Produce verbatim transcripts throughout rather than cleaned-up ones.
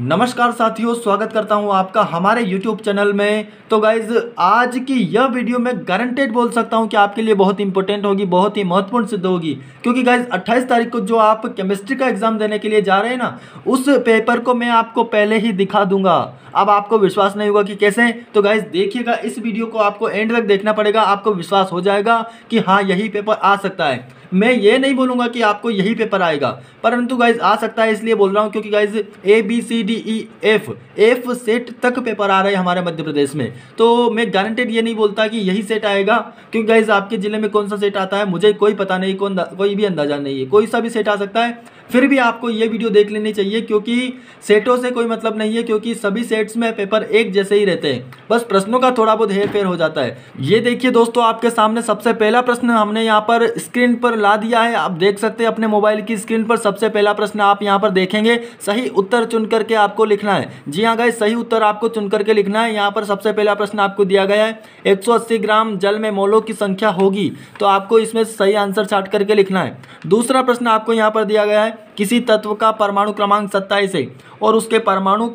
नमस्कार साथियों, स्वागत करता हूं आपका हमारे YouTube चैनल में। तो गाइज आज की यह वीडियो मैं गारंटेड बोल सकता हूं कि आपके लिए बहुत इंपॉर्टेंट होगी, बहुत ही महत्वपूर्ण सिद्ध होगी, क्योंकि गाइज अट्ठाईस तारीख को जो आप केमिस्ट्री का एग्जाम देने के लिए जा रहे हैं ना, उस पेपर को मैं आपको पहले ही दिखा दूंगा। अब आपको विश्वास नहीं होगा कि कैसे, तो गाइज देखिएगा इस वीडियो को, आपको एंड तक देखना पड़ेगा, आपको विश्वास हो जाएगा कि हाँ यही पेपर आ सकता है। मैं ये नहीं बोलूँगा कि आपको यही पेपर आएगा, परंतु गाइज आ सकता है इसलिए बोल रहा हूँ क्योंकि guys A B C D E F F set तक पेपर आ रहे हैं हमारे मध्य प्रदेश में। तो मैं गारंटेड ये नहीं बोलता कि यही सेट आएगा, क्योंकि गाइज आपके ज़िले में कौन सा सेट आता है मुझे कोई पता नहीं, कौन कोई भी अंदाज़ा नहीं है, कोई सा भी सेट आ सकता है। फिर भी आपको ये वीडियो देख लेनी चाहिए क्योंकि सेटों से कोई मतलब नहीं है, क्योंकि सभी सेट्स में पेपर एक जैसे ही रहते हैं, बस प्रश्नों का थोड़ा बहुत हेर फेर हो जाता है। ये देखिए दोस्तों, आपके सामने सबसे पहला प्रश्न हमने यहाँ पर स्क्रीन पर ला दिया है, आप देख सकते हैं अपने मोबाइल की स्क्रीन पर। सबसे पहला प्रश्न आप यहाँ पर देखेंगे, सही उत्तर चुन करके आपको लिखना है। जी हाँ गाइस, सही उत्तर आपको चुन करके लिखना है। यहाँ पर सबसे पहला प्रश्न आपको दिया गया है, एक सौ अस्सी ग्राम जल में मोलों की संख्या होगी, तो आपको इसमें सही आंसर छाट करके लिखना है। दूसरा प्रश्न आपको यहाँ पर दिया गया है, किसी तत्व का परमाणु क्रमांक सत्ताईस है और उसके परमाणु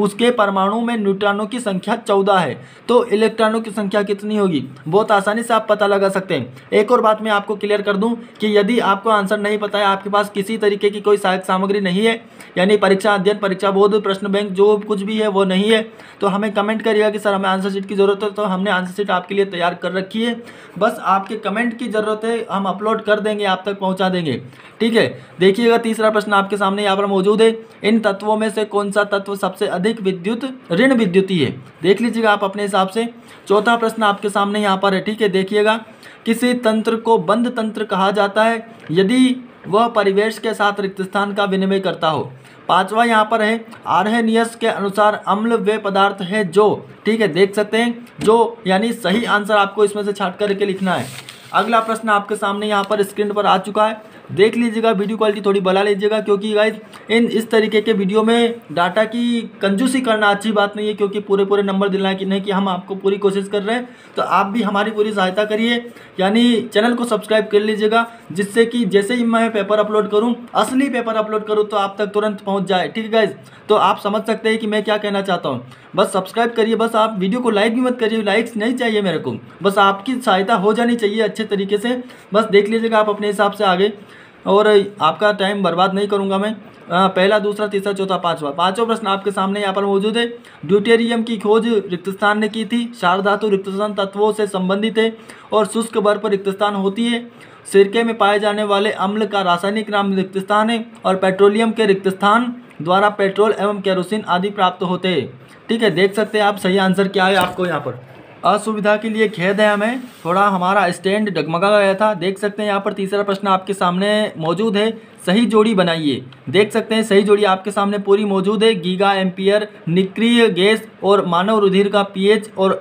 उसके परमाणु में न्यूट्रॉनों की संख्या चौदह है, तो इलेक्ट्रॉनों की संख्या कितनी होगी? बहुत आसानी से आप पता लगा सकते हैं। एक और बात मैं आपको क्लियर कर दूं कि यदि आपको आंसर नहीं पता है, आपके पास किसी तरीके की कोई सहायक सामग्री नहीं है, यानी परीक्षा अध्ययन, परीक्षा बोर्ड, प्रश्न बैंक, जो कुछ भी है वो नहीं है, तो हमें कमेंट करिएगा कि सर हमें आंसर शीट की ज़रूरत है, तो हमने आंसर शीट आपके लिए तैयार कर रखी है, बस आपके कमेंट की ज़रूरत है, हम अपलोड कर देंगे, आप तक पहुँचा देंगे। ठीक है, देखिएगा तीसरा प्रश्न आपके सामने यहाँ पर मौजूद है, इन तत्वों में से कौन सा तत्व सबसे अधिक विद्युत ऋण विद्युती है? देख लीजिएगा आप अपने हिसाब से। चौथा प्रश्न आपके सामने यहाँ पर है, ठीक है, देखिएगा, किसी तंत्र को बंद तंत्र कहा जाता है यदि वह परिवेश के साथ रिक्त स्थान का विनिमय करता हो। पांचवा यहाँ पर है, आर्हेनियस के अनुसार अम्ल वे पदार्थ है जो, ठीक है, देख सकते हैं जो, यानी सही आंसर आपको इसमें से छाट करके लिखना है। अगला प्रश्न आपके सामने यहाँ पर स्क्रीन पर आ चुका है, देख लीजिएगा, वीडियो क्वालिटी थोड़ी बढ़ा लीजिएगा, क्योंकि गाइज इन इस तरीके के वीडियो में डाटा की कंजूसी करना अच्छी बात नहीं है, क्योंकि पूरे पूरे नंबर दिलाए कि नहीं कि हम आपको पूरी कोशिश कर रहे हैं, तो आप भी हमारी पूरी सहायता करिए, यानी चैनल को सब्सक्राइब कर लीजिएगा, जिससे कि जैसे ही मैं पेपर अपलोड करूँ, असली पेपर अपलोड करूँ, तो आप तक तुरंत पहुँच जाए। ठीक है गाइज, तो आप समझ सकते हैं कि मैं क्या कहना चाहता हूँ, बस सब्सक्राइब करिए, बस आप वीडियो को लाइक भी मत करिए, लाइक्स नहीं चाहिए मेरे को, बस आपकी सहायता हो जानी चाहिए अच्छे तरीके से। बस देख लीजिएगा आप अपने हिसाब से आगे, और आपका टाइम बर्बाद नहीं करूंगा मैं। आ, पहला, दूसरा, तीसरा, चौथा, पांचवा पांचवा प्रश्न आपके सामने यहाँ पर मौजूद है, ड्यूटेरियम की खोज रिक्त स्थान ने की थी, क्षार धातु रिक्त स्थान तत्वों से संबंधित है और शुष्क बर्फ पर रिक्त स्थान होती है, सिरके में पाए जाने वाले अम्ल का रासायनिक नाम रिक्त स्थान है और पेट्रोलियम के रिक्त स्थान द्वारा पेट्रोल एवं केरोसिन आदि प्राप्त होते हैं। ठीक है, देख सकते हैं आप सही आंसर क्या है। आपको यहाँ पर असुविधा के लिए खेद है हमें, थोड़ा हमारा स्टैंड डगमगा गया था। देख सकते हैं यहाँ पर तीसरा प्रश्न आपके सामने मौजूद है, सही जोड़ी बनाइए। देख सकते हैं सही जोड़ी आपके सामने पूरी मौजूद है, गीगा, एम्पियर, निष्क्रिय गैस और मानव रुधिर का पीएच और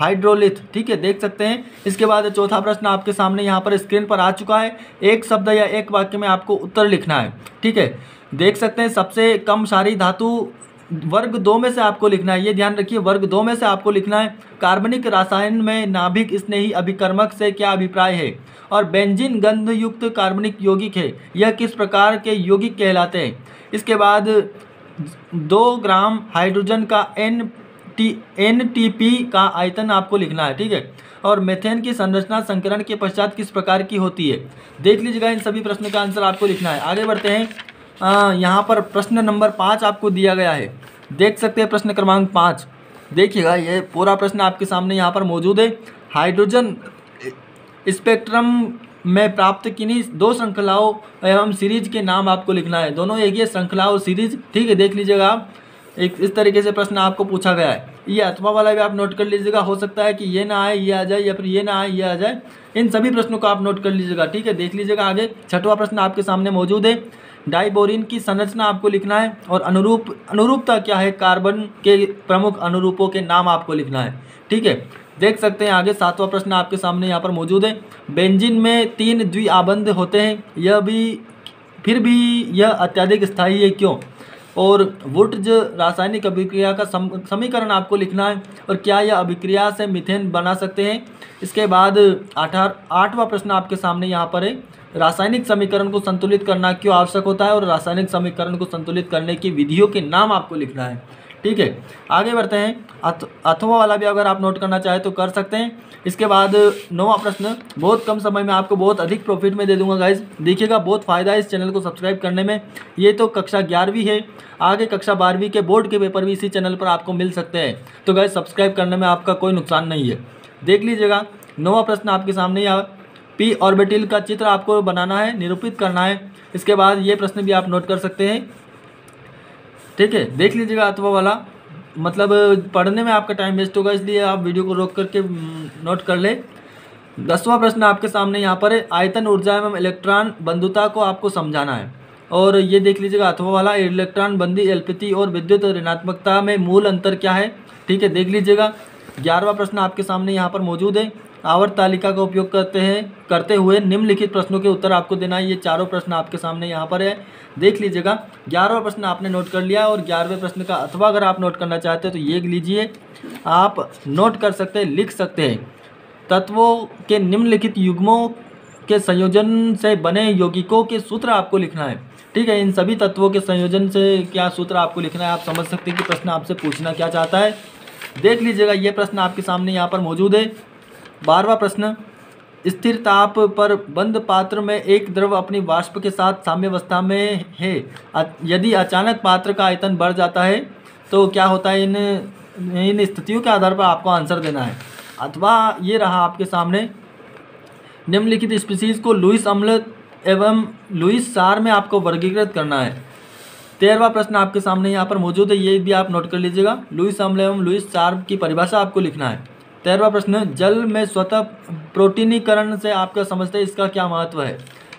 हाइड्रोलिथ। ठीक है, देख सकते हैं। इसके बाद चौथा प्रश्न आपके सामने यहाँ पर स्क्रीन पर आ चुका है, एक शब्द या एक वाक्य में आपको उत्तर लिखना है। ठीक है, देख सकते हैं, सबसे कम सारी धातु वर्ग दो में से आपको लिखना है, ये ध्यान रखिए, वर्ग दो में से आपको लिखना है। कार्बनिक रासायन में नाभिक स्नेही अभिकर्मक से क्या अभिप्राय है? और बेंजीन गंध युक्त कार्बनिक यौगिक है, यह किस प्रकार के यौगिक कहलाते हैं? इसके बाद दो ग्राम हाइड्रोजन का N T N T P का आयतन आपको लिखना है। ठीक है, और मेथेन की संरचना संकरण के पश्चात किस प्रकार की होती है? देख लीजिएगा, इन सभी प्रश्नों का आंसर आपको लिखना है। आगे बढ़ते हैं, आ, यहाँ पर प्रश्न नंबर पाँच आपको दिया गया है, देख सकते हैं, प्रश्न क्रमांक पाँच। देखिएगा, ये पूरा प्रश्न आपके सामने यहाँ पर मौजूद है, हाइड्रोजन स्पेक्ट्रम में प्राप्त किन्हीं दो श्रृंखलाओं एवं सीरीज के नाम आपको लिखना है। दोनों एक ही श्रृंखला और सीरीज, ठीक है, देख लीजिएगा आप, एक इस तरीके से प्रश्न आपको पूछा गया है। ये अथवा वाला भी आप नोट कर लीजिएगा, हो सकता है कि ये ना आए ये आ जाए, या फिर ये ना आए ये आ जाए, इन सभी प्रश्नों को आप नोट कर लीजिएगा। ठीक है, देख लीजिएगा आगे, छठवां प्रश्न आपके सामने मौजूद है, डाइबोरिन की संरचना आपको लिखना है और अनुरूप अनुरूपता क्या है? कार्बन के प्रमुख अनुरूपों के नाम आपको लिखना है। ठीक है, देख सकते हैं आगे, सातवां प्रश्न आपके सामने यहाँ पर मौजूद है, बेंजीन में तीन द्विआबंध होते हैं, यह भी फिर भी यह अत्यधिक स्थायी है क्यों? और वुर्ट्ज रासायनिक अभिक्रिया का सम, समीकरण आपको लिखना है और क्या यह अभिक्रिया से मीथेन बना सकते हैं? इसके बाद आठ आठवां प्रश्न आपके सामने यहाँ पर है, रासायनिक समीकरण को संतुलित करना क्यों आवश्यक होता है और रासायनिक समीकरण को संतुलित करने की विधियों के नाम आपको लिखना है। ठीक है, आगे बढ़ते हैं। अथवा वाला भी अगर आप नोट करना चाहें तो कर सकते हैं। इसके बाद नौवां प्रश्न, बहुत कम समय में आपको बहुत अधिक प्रॉफिट में दे दूंगा गाइज। देखिएगा, बहुत फ़ायदा है इस चैनल को सब्सक्राइब करने में। ये तो कक्षा ग्यारहवीं है, आगे कक्षा बारहवीं के बोर्ड के पेपर भी इसी चैनल पर आपको मिल सकते हैं। तो गाइज सब्सक्राइब करने में आपका कोई नुकसान नहीं है, देख लीजिएगा। नौवां प्रश्न आपके सामने ही आया। पी ऑर्बिटल का चित्र आपको बनाना है, निरूपित करना है। इसके बाद ये प्रश्न भी आप नोट कर सकते हैं। ठीक है, देख लीजिएगा। अथवा वाला मतलब पढ़ने में आपका टाइम वेस्ट होगा, इसलिए आप वीडियो को रोक करके नोट कर ले। दसवां प्रश्न आपके सामने यहाँ पर है, आयतन ऊर्जा एवं इलेक्ट्रॉन बंधुता को आपको समझाना है। और ये देख लीजिएगा अथवा वाला, इलेक्ट्रॉन बंदी एलपीटी और विद्युत ऋणात्मकता में मूल अंतर क्या है। ठीक है, देख लीजिएगा। ग्यारहवां प्रश्न आपके सामने यहाँ पर मौजूद है। आवर्त तालिका का उपयोग करते हैं करते हुए निम्नलिखित प्रश्नों के उत्तर आपको देना है। ये चारों प्रश्न आपके सामने यहाँ पर है, देख लीजिएगा। ग्यारहवां प्रश्न आपने नोट कर लिया और ग्यारहवें प्रश्न का अथवा अगर आप नोट करना चाहते हैं तो ये लीजिए, आप नोट कर सकते हैं, लिख सकते हैं। तत्वों के निम्नलिखित युग्मों के संयोजन से बने यौगिकों के सूत्र आपको लिखना है। ठीक है, इन सभी तत्वों के संयोजन से क्या सूत्र आपको लिखना है, आप समझ सकते हैं कि प्रश्न आपसे पूछना क्या चाहता है। देख लीजिएगा, ये प्रश्न आपके सामने यहाँ पर मौजूद है। बारहवां प्रश्न, स्थिर ताप पर बंद पात्र में एक द्रव अपनी वाष्प के साथ साम्यावस्था में है, यदि अचानक पात्र का आयतन बढ़ जाता है तो क्या होता है। इन इन स्थितियों के आधार पर आपको आंसर देना है। अथवा ये रहा आपके सामने, निम्नलिखित स्पीशीज को लुईस अम्ल एवं लुईस सार में आपको वर्गीकृत करना है। तेरहवां प्रश्न आपके सामने यहाँ पर मौजूद है, ये भी आप नोट कर लीजिएगा। लुईस अम्ल एवं लुईस सार की परिभाषा आपको लिखना है। तेरहवां प्रश्न, जल में स्वतः प्रोटीनीकरण से आपका समझते हैं इसका क्या महत्व है।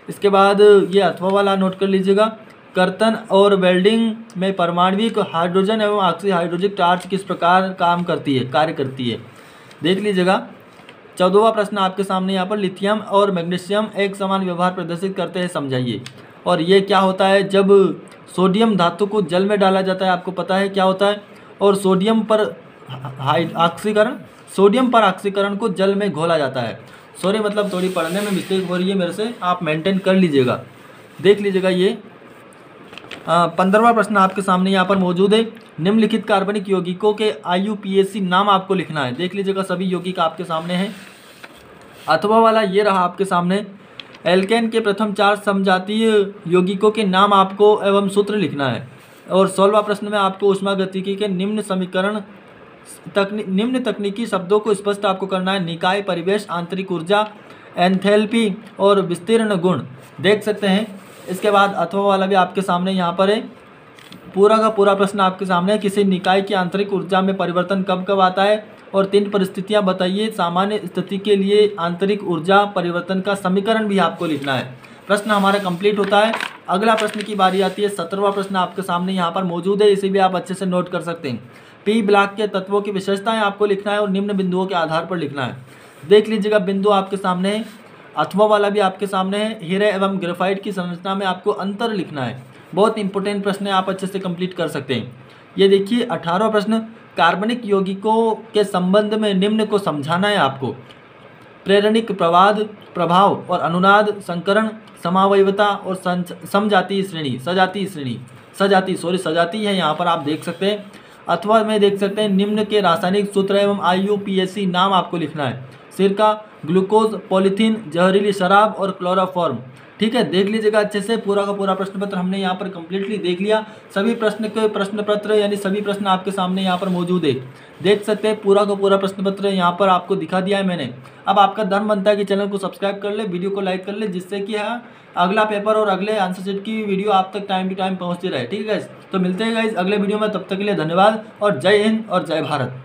इसके बाद ये अथवा वाला नोट कर लीजिएगा। कर्तन और वेल्डिंग में परमाणविक हाइड्रोजन एवं ऑक्सी हाइड्रोजिक टार्च किस प्रकार काम करती है कार्य करती है, देख लीजिएगा। चौदहवां प्रश्न आपके सामने यहाँ पर, लिथियम और मैग्नीशियम एक समान व्यवहार प्रदर्शित करते हैं, समझाइए। और ये क्या होता है, जब सोडियम धातु को जल में डाला जाता है, आपको पता है क्या होता है। और सोडियम पर ऑक्सीकरण सोडियम पर ऑक्सीकरण को जल में घोला जाता है। सॉरी, मतलब थोड़ी पढ़ने में मिस्टेक हो रही है मेरे से, आप मेंटेन कर लीजिएगा, देख लीजिएगा। ये पंद्रहवां प्रश्न आपके सामने यहाँ पर मौजूद है। निम्नलिखित कार्बनिक यौगिकों के आई यू पी ए सी नाम आपको लिखना है, देख लीजिएगा। सभी यौगिक आपके सामने हैं। अथवा वाला ये रहा आपके सामने, एल्केन के प्रथम चार समजातीय यौगिकों के नाम आपको एवं सूत्र लिखना है। और सोलहवां प्रश्न में आपको ऊष्मागतिकी के निम्न समीकरण तकनी निम्न तकनीकी शब्दों को स्पष्ट आपको करना है। निकाय, परिवेश, आंतरिक ऊर्जा, एंथैल्पी और विस्तीर्ण गुण, देख सकते हैं। इसके बाद अथवा वाला भी आपके सामने यहाँ पर है। पूरा का पूरा प्रश्न आपके सामने है। किसी निकाय की आंतरिक ऊर्जा में परिवर्तन कब कब आता है और तीन परिस्थितियाँ बताइए। सामान्य स्थिति के लिए आंतरिक ऊर्जा परिवर्तन का समीकरण भी आपको लिखना है। प्रश्न हमारा कंप्लीट होता है। अगला प्रश्न की बारी आती है। सत्रहवां प्रश्न आपके सामने यहाँ पर मौजूद है, इसे भी आप अच्छे से नोट कर सकते हैं। पी ब्लॉक के तत्वों की विशेषताएं आपको लिखना है और निम्न बिंदुओं के आधार पर लिखना है, देख लीजिएगा। बिंदु आपके सामने है। अथवा वाला भी आपके सामने है। हीरे एवं ग्रेफाइट की संरचना में आपको अंतर लिखना है। बहुत इंपॉर्टेंट प्रश्न है, आप अच्छे से कंप्लीट कर सकते हैं। ये देखिए अठारहवां प्रश्न, कार्बनिक यौगिकों के संबंध में निम्न को समझाना है आपको। प्रेरणिक प्रवाद, प्रभाव और अनुनाद, संकरण, समावयवता और समजातीय श्रेणी सजातीय श्रेणी सजातीय सॉरी सजातीय है, यहाँ पर आप देख सकते हैं। अथवा में देख सकते हैं, निम्न के रासायनिक सूत्र एवं आई यू पी ए सी नाम आपको लिखना है। सिरका, ग्लूकोज, पॉलीथीन, जहरीली शराब और क्लोरोफॉर्म। ठीक है, देख लीजिएगा अच्छे से। पूरा का पूरा प्रश्न पत्र हमने यहाँ पर कम्प्लीटली देख लिया। सभी प्रश्न के प्रश्न पत्र यानी सभी प्रश्न आपके सामने यहाँ पर मौजूद है, देख सकते हैं। पूरा का पूरा प्रश्न पत्र यहाँ पर आपको दिखा दिया है मैंने। अब आपका धर्म बनता है कि चैनल को सब्सक्राइब कर ले, वीडियो को लाइक कर ले, जिससे कि हाँ अगला पेपर और अगले आंसर शीट की वीडियो आप तक टाइम टू टाइम पहुँचती रहे। ठीक है गाइस, तो मिलते हैं गाइस अगले वीडियो में। तब तक के लिए धन्यवाद और जय हिंद और जय भारत।